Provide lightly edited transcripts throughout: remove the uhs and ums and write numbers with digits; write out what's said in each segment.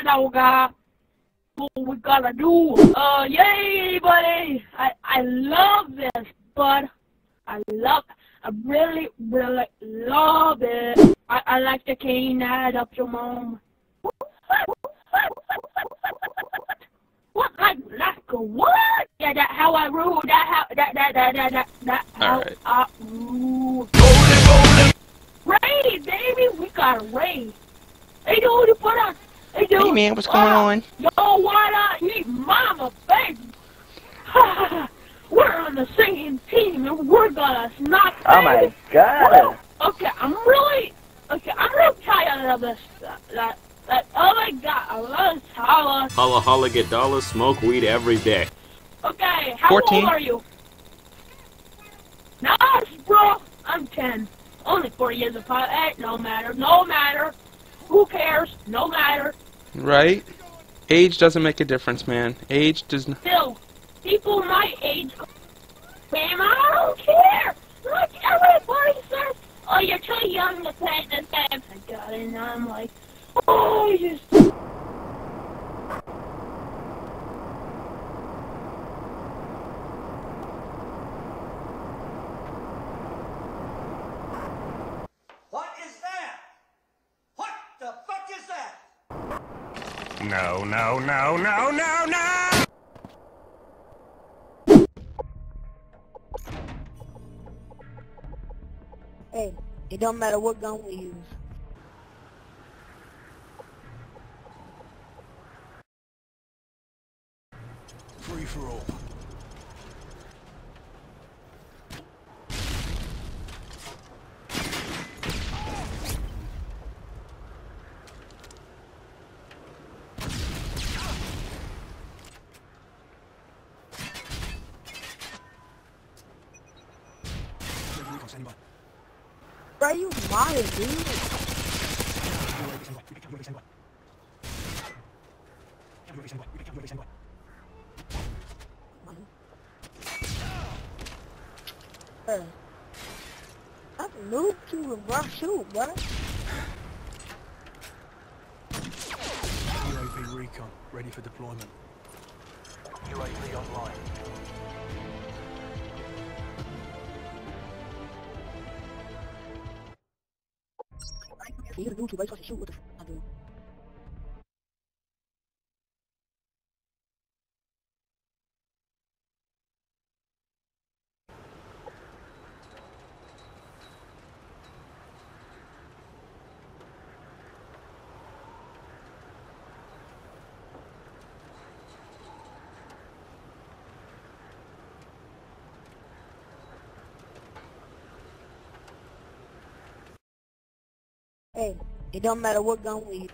I know, God, what we gotta do. Yay, buddy. I love this, bud. I really, really love it. I like the cane that up your mom. What? Like a what? Yeah, that how I rule. That how right. I rule. Ray, baby, we got Ray. Hey, dude, what up? Hey, dude. Hey, man, what's going on? Yo, what up? Hey, mama, baby. We're on the same team, and we're gonna knock. Oh my God. Woo. Okay, I'm real tired of this. Oh my God, I love holla. Holla, holla, get dollars, smoke weed every day. Okay, how 14. Old are you? Nah, bro, I'm 10. Only 4 years apart. Hey, no matter, no matter. Who cares? No matter. Right? Age doesn't make a difference, man. Age does not. Still, people my age, man, I don't care. Like everybody says, oh, you're too young to play this game. I got it, and I'm like, oh, you. No, no, no, no, no, no! Hey, it don't matter what gun we use. Free for all. Are you lying, dude? I'm new to a rough shoot, brother. UAV recon, ready for deployment. UAV online. What the f I do? Hey, it don't matter what gun we use.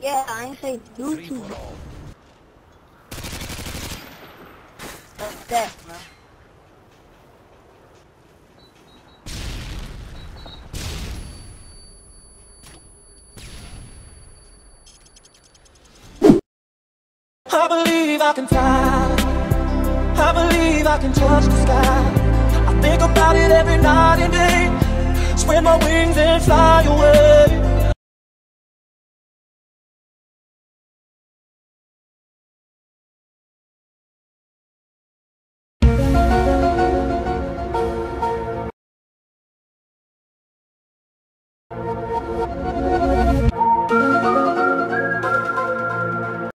Yeah, I ain't say do to you. That's that, man. I believe I can fly. I believe I can touch the sky. Think about it every night and day. Spread my wings and fly away.